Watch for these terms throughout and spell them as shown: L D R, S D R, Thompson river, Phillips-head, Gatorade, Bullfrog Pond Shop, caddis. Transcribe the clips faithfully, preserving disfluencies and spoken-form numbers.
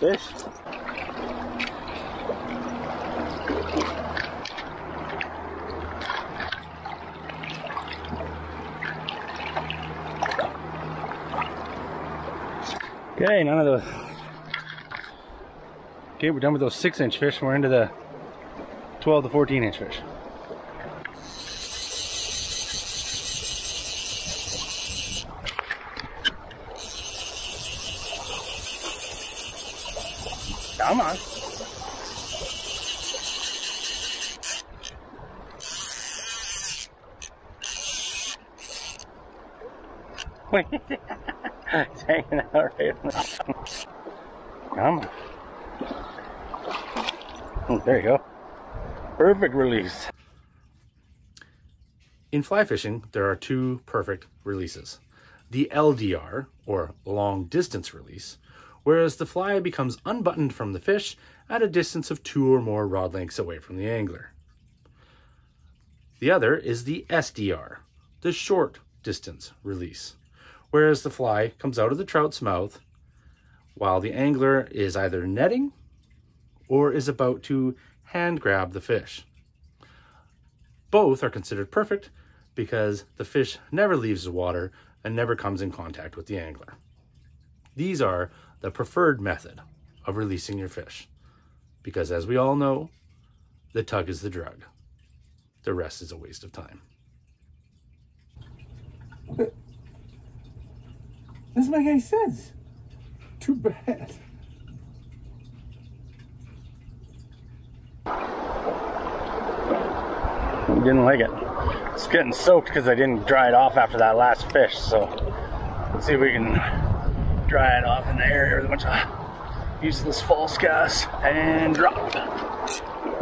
nice fish. Okay, none of the. Okay, we're done with those six inch fish. We're into the twelve to fourteen inch fish. Come on. Wait. It's hanging out right on the Come on. Oh, there you go. Perfect release. In fly fishing, there are two perfect releases. The L D R, or long distance release, whereas the fly becomes unbuttoned from the fish at a distance of two or more rod lengths away from the angler. The other is the S D R, the short distance release, whereas the fly comes out of the trout's mouth while the angler is either netting or is about to hand grab the fish. Both are considered perfect because the fish never leaves the water and never comes in contact with the angler. These are the preferred method of releasing your fish, because as we all know, the tug is the drug. The rest is a waste of time. This doesn't make any sense. Too bad. I didn't like it. It's getting soaked because I didn't dry it off after that last fish, so let's see if we can dry it off in the area with a bunch of useless false gas and drop.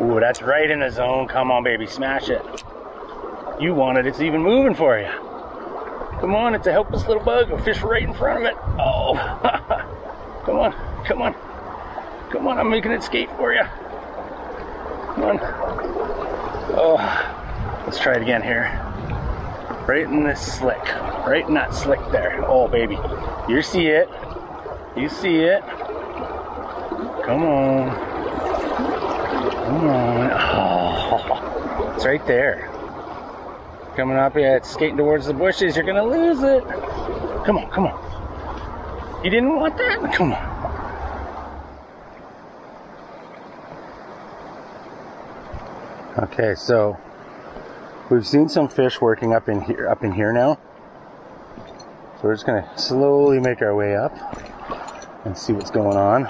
Ooh, that's right in the zone. Come on, baby, smash it. You want it, it's even moving for you. Come on, it's a helpless little bug. A fish right in front of it. Oh, come on, come on, come on, I'm making it skate for you. Come on. Oh, let's try it again here. Right in this slick, right in that slick there. Oh, baby. You see it. You see it. Come on. Come on. Oh, it's right there. Coming up, yeah, it's skating towards the bushes. You're going to lose it. Come on, come on. You didn't want that? Come on. Okay, so we've seen some fish working up in here, up in here now. So we're just going to slowly make our way up and see what's going on.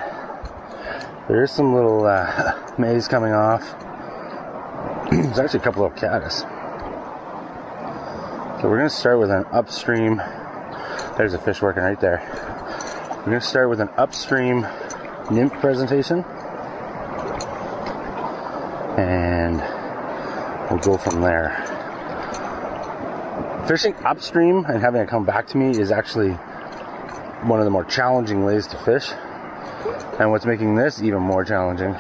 There's some little uh, maize coming off. There's actually a couple of caddis. So we're going to start with an upstream. There's a fish working right there. We're going to start with an upstream nymph presentation. And we'll go from there. Fishing upstream and having it come back to me is actually one of the more challenging ways to fish. And what's making this even more challenging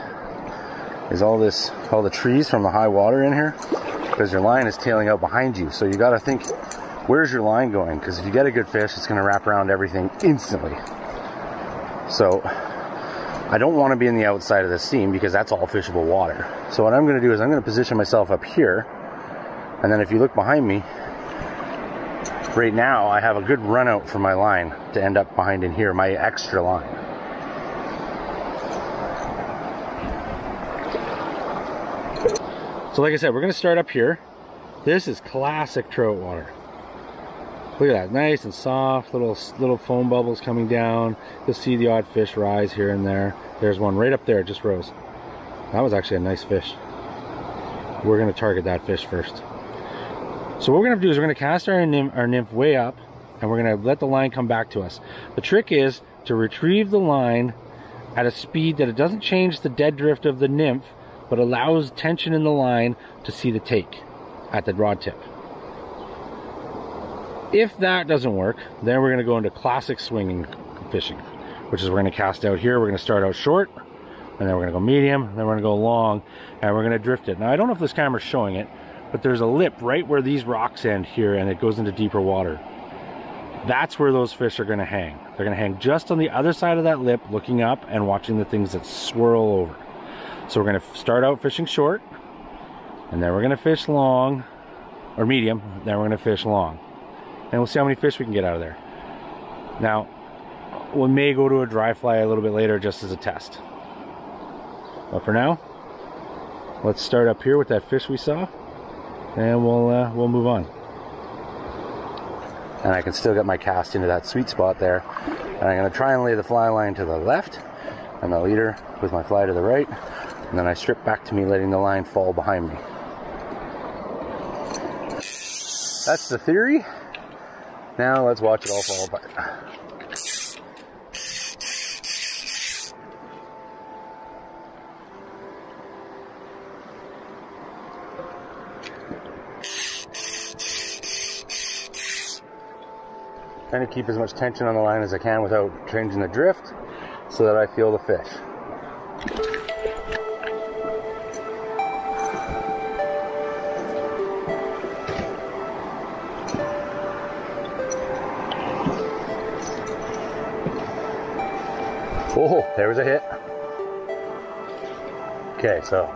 is all this, all the trees from the high water in here, because your line is tailing out behind you. So you got to think, where's your line going? Because if you get a good fish, it's going to wrap around everything instantly. So I don't want to be in the outside of the seam because that's all fishable water. So what I'm going to do is I'm going to position myself up here. And then if you look behind me, right now, I have a good run out for my line to end up behind in here, my extra line. So like I said, we're gonna start up here. This is classic trout water. Look at that, nice and soft, little, little foam bubbles coming down. You'll see the odd fish rise here and there. There's one right up there, it just rose. That was actually a nice fish. We're gonna target that fish first. So what we're going to do is we're going to cast our nymph, our nymph way up, and we're going to let the line come back to us. The trick is to retrieve the line at a speed that it doesn't change the dead drift of the nymph, but allows tension in the line to see the take at the rod tip. If that doesn't work, then we're going to go into classic swinging fishing, which is we're going to cast out here. We're going to start out short, and then we're going to go medium, and then we're going to go long, and we're going to drift it. Now, I don't know if this camera's showing it, but there's a lip right where these rocks end here, and it goes into deeper water. that's where those fish are gonna hang. They're gonna hang just on the other side of that lip, looking up and watching the things that swirl over. So we're gonna start out fishing short, and then we're gonna fish long, or medium, then we're gonna fish long. And we'll see how many fish we can get out of there. Now, we may go to a dry fly a little bit later just as a test. But for now, let's start up here with that fish we saw, and we'll, uh, we'll move on. And I can still get my cast into that sweet spot there. And I'm gonna try and lay the fly line to the left and the leader with my fly to the right. And then I strip back to me, letting the line fall behind me. That's the theory. Now let's watch it all fall apart. Trying to keep as much tension on the line as I can without changing the drift so that I feel the fish. Oh, there was a hit. Okay, so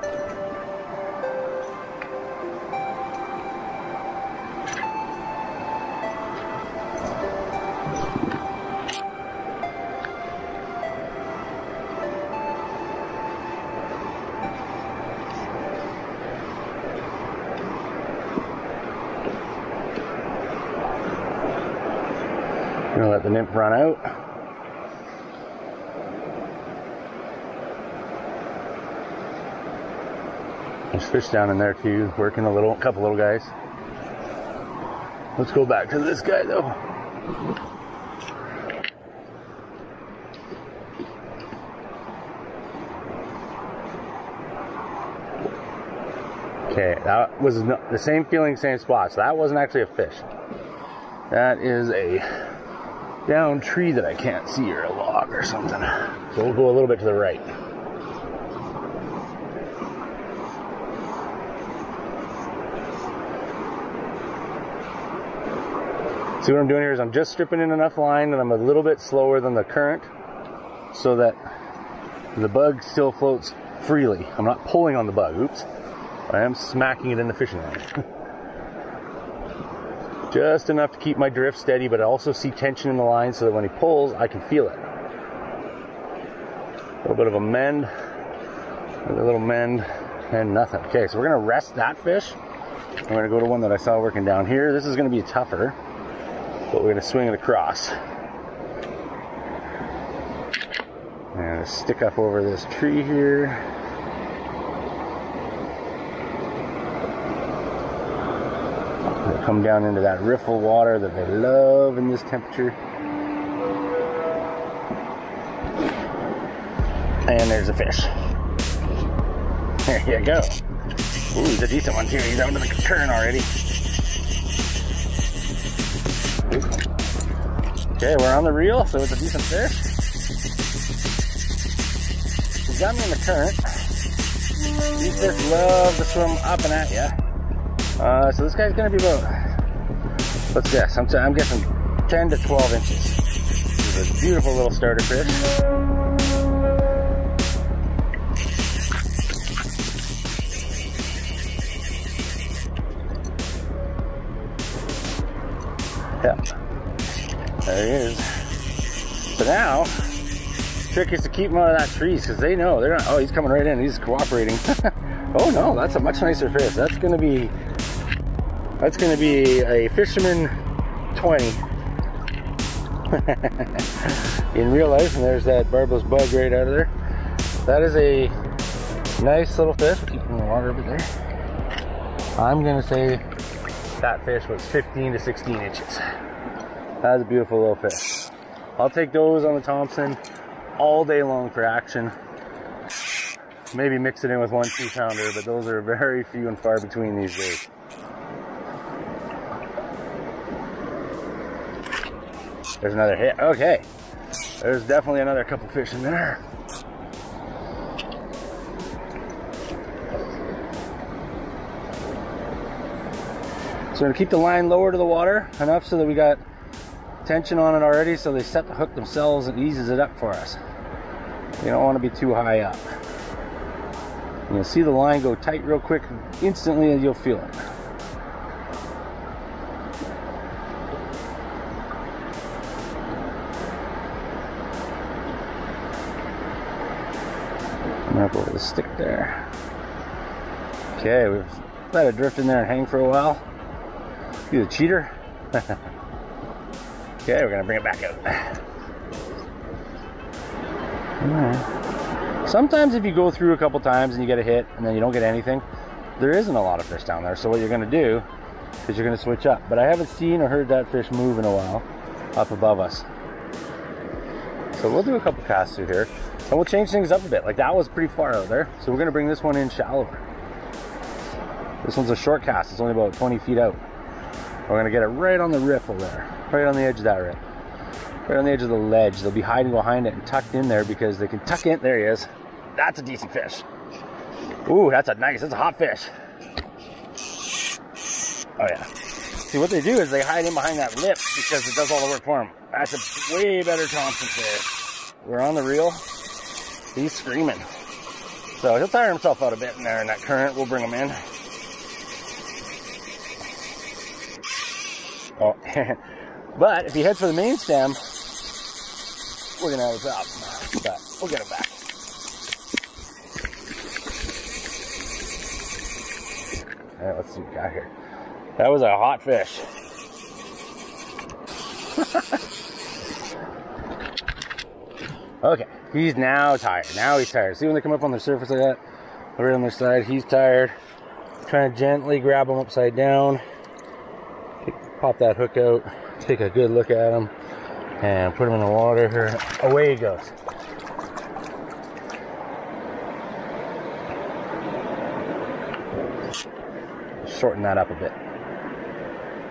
gonna let the nymph run out. There's fish down in there too, working a little, couple little guys. Let's go back to this guy though. Okay, that was the same feeling, same spot. So that wasn't actually a fish. That is a down tree that I can't see, or a log or something. So we'll go a little bit to the right. See what I'm doing here is I'm just stripping in enough line that I'm a little bit slower than the current so that the bug still floats freely. I'm not pulling on the bug, oops. I am smacking it in the fishing line. Just enough to keep my drift steady, but I also see tension in the line so that when he pulls, I can feel it. A little bit of a mend, a little mend, and nothing. Okay, so we're gonna rest that fish. I'm gonna go to one that I saw working down here. This is gonna be tougher, but we're gonna swing it across. I'm gonna stick up over this tree here. Come down into that riffle water that they love in this temperature. And there's a fish. There you go. Ooh, he's a decent one too. He's out into the current already. Okay, we're on the reel, so it's a decent fish. He's got me in the current. These fish love to swim up and at you. Uh, so this guy's gonna be about, let's guess, I'm, I'm guessing ten to twelve inches. This is a beautiful little starter fish. Yep, there he is. So now, the trick is to keep him out of that trees because they know, they're not, oh, he's coming right in, he's cooperating. Oh no, that's a much nicer fish. That's gonna be, that's gonna be a fisherman twenty. In real life, and there's that barbless bug right out of there. That is a nice little fish. Keep in the water a bit there. I'm gonna say that fish was fifteen to sixteen inches. That's a beautiful little fish. I'll take those on the Thompson all day long for action. Maybe mix it in with one two pounder, but those are very few and far between these days. There's another hit. Okay. There's definitely another couple fish in there. So we're gonna keep the line lower to the water, enough so that we got tension on it already, so they set the hook themselves and eases it up for us. You don't want to be too high up. You'll see the line go tight real quick instantly, and you'll feel it. I'm up over the stick there. Okay, we've let it drift in there and hang for a while. You the cheater. Okay, we're gonna bring it back out. Alright. Sometimes if you go through a couple times and you get a hit and then you don't get anything, there isn't a lot of fish down there. So what you're gonna do is you're gonna switch up. But I haven't seen or heard that fish move in a while up above us. So we'll do a couple casts through here. And we'll change things up a bit. Like that was pretty far out there. So we're gonna bring this one in shallower. This one's a short cast. It's only about twenty feet out. We're gonna get it right on the ripple there. Right on the edge of that rip. Right on the edge of the ledge. They'll be hiding behind it and tucked in there because they can tuck in. There he is. That's a decent fish. Ooh, that's a nice, that's a hot fish. Oh yeah. See, what they do is they hide in behind that lip because it does all the work for them. That's a way better Thompson fish. We're on the reel. He's screaming. So he'll tire himself out a bit in there in that current. We'll bring him in. Oh, but if he heads for the main stem, we're gonna have his up. But we'll get him back. All right, let's see what we got here. That was a hot fish. Okay, he's now tired. Now he's tired. See when they come up on the surface like that, right on their side. He's tired. Trying to gently grab him upside down. Pop that hook out, take a good look at him, and put him in the water. Away he goes. Shorten that up a bit.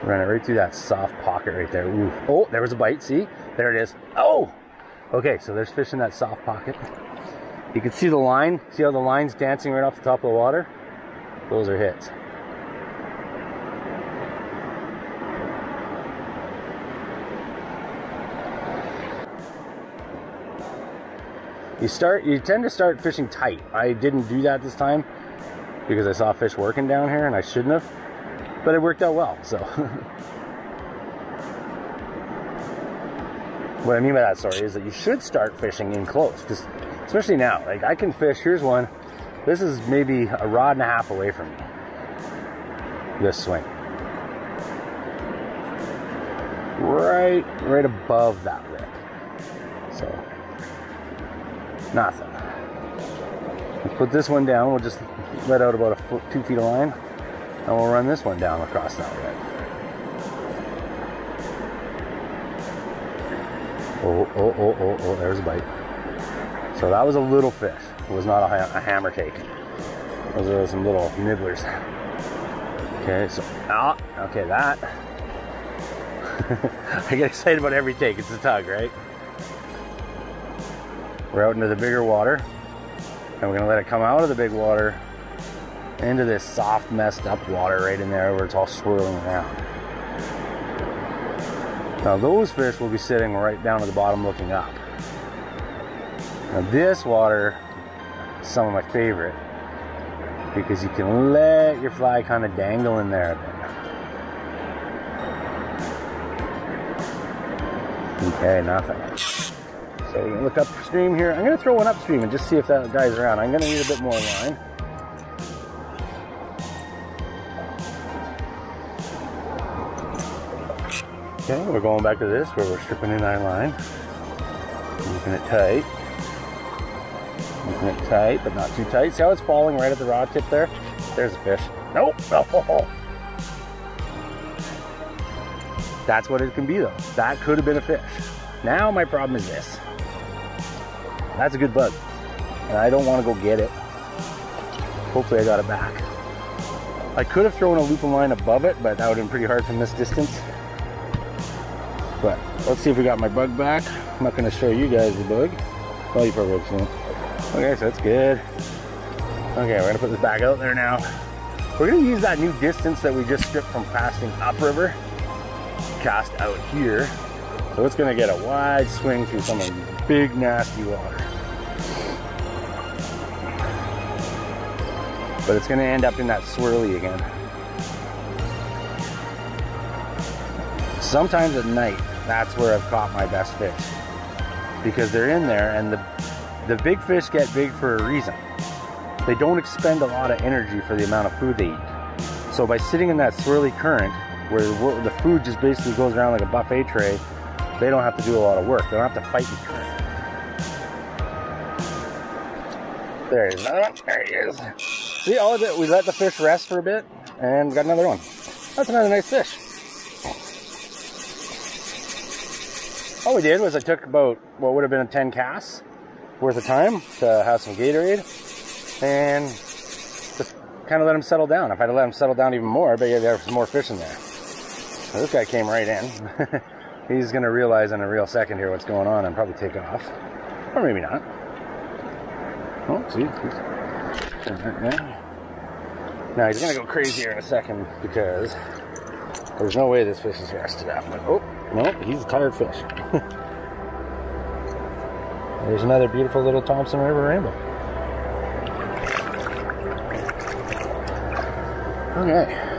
Run it right through that soft pocket right there. Ooh. Oh, there was a bite. See? There it is. Oh! Okay, so there's fish in that soft pocket. You can see the line. See how the line's dancing right off the top of the water? Those are hits. You start, you tend to start fishing tight. I didn't do that this time because I saw fish working down here and I shouldn't have, but it worked out well, so. What I mean by that, sorry, is that you should start fishing in close, just, especially now. Like I can fish, here's one, this is maybe a rod and a half away from me, this swing. Right, right above that rip, so. Nothing. Let's put this one down. We'll just let out about a foot, two feet of line, and we'll run this one down across that way. Oh, oh, oh, oh, oh, there's a bite. So that was a little fish. It was not a, a hammer take. Those are some little nibblers. Okay, so, ah, okay, that. I get excited about every take. It's a tug, right? We're out into the bigger water, and we're gonna let it come out of the big water into this soft, messed up water right in there where it's all swirling around. Now those fish will be sitting right down at the bottom looking up. Now this water is some of my favorite because you can let your fly kind of dangle in there a bit. Okay, nothing. So we're gonna look upstream here. I'm gonna throw one upstream and just see if that guy's around. I'm gonna need a bit more line. Okay, we're going back to this where we're stripping in our line. Keeping it tight. Keeping it tight, but not too tight. See how it's falling right at the rod tip there? There's a fish. Nope. Oh. That's what it can be though. That could have been a fish. Now my problem is this. That's a good bug, and I don't want to go get it. Hopefully I got it back. I could have thrown a looping line above it, but that would have been pretty hard from this distance. But let's see if we got my bug back. I'm not going to show you guys the bug. Well, you probably won't. Okay, so that's good. Okay, we're going to put this back out there now. We're going to use that new distance that we just stripped from casting upriver. Cast out here. So it's gonna get a wide swing through some big, nasty water. But it's gonna end up in that swirly again. Sometimes at night, that's where I've caught my best fish. Because they're in there, and the, the big fish get big for a reason. They don't expend a lot of energy for the amount of food they eat. So by sitting in that swirly current, where the food just basically goes around like a buffet tray, they don't have to do a lot of work. They don't have to fight the current. There he is, another one. There he is. See, all of it, we let the fish rest for a bit, and we got another one. That's another nice fish. All we did was I took about what would have been ten casts worth of time to have some Gatorade and just kind of let them settle down. If I'd let them settle down even more, I bet you there's some more fish in there. So this guy came right in. He's going to realize in a real second here what's going on and probably take off. Or maybe not. Oh, see? Now he's going to go crazy here in a second because there's no way this fish is rested up. But, oh. Nope, he's a tired fish. There's another beautiful little Thompson River rainbow. Okay.